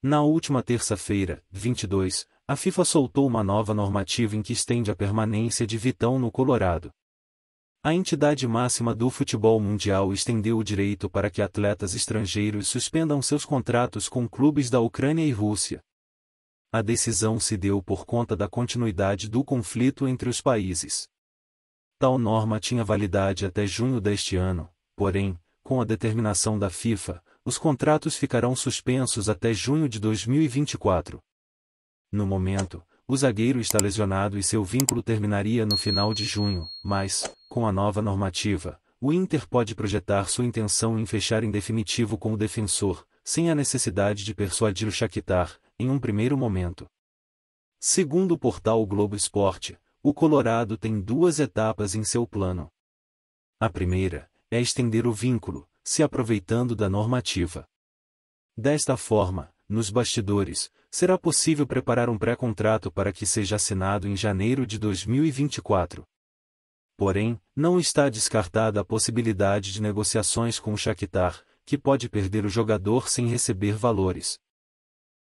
Na última terça-feira, 22, a FIFA soltou uma nova normativa em que estende a permanência de Vitão no Colorado. A entidade máxima do futebol mundial estendeu o direito para que atletas estrangeiros suspendam seus contratos com clubes da Ucrânia e Rússia. A decisão se deu por conta da continuidade do conflito entre os países. Tal norma tinha validade até junho deste ano, porém, com a determinação da FIFA, os contratos ficarão suspensos até junho de 2024. No momento, o zagueiro está lesionado e seu vínculo terminaria no final de junho, mas, com a nova normativa, o Inter pode projetar sua intenção em fechar em definitivo com o defensor, sem a necessidade de persuadir o Shakhtar, em um primeiro momento. Segundo o portal Globo Esporte, o Colorado tem duas etapas em seu plano. A primeira é estender o vínculo, se aproveitando da normativa. Desta forma, nos bastidores, será possível preparar um pré-contrato para que seja assinado em janeiro de 2024. Porém, não está descartada a possibilidade de negociações com o Shakhtar, que pode perder o jogador sem receber valores.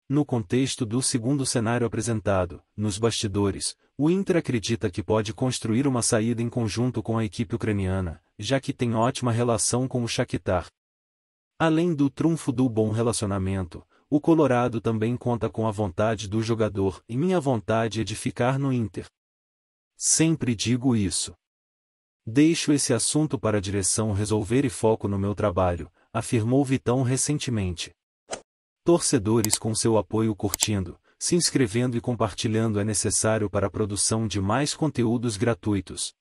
No contexto do segundo cenário apresentado, nos bastidores, o Inter acredita que pode construir uma saída em conjunto com a equipe ucraniana, já que tem ótima relação com o Shakhtar. Além do trunfo do bom relacionamento, o Colorado também conta com a vontade do jogador e minha vontade é de ficar no Inter. Sempre digo isso. Deixo esse assunto para a direção resolver e foco no meu trabalho, afirmou Vitão recentemente. Torcedores com seu apoio curtindo, se inscrevendo e compartilhando é necessário para a produção de mais conteúdos gratuitos.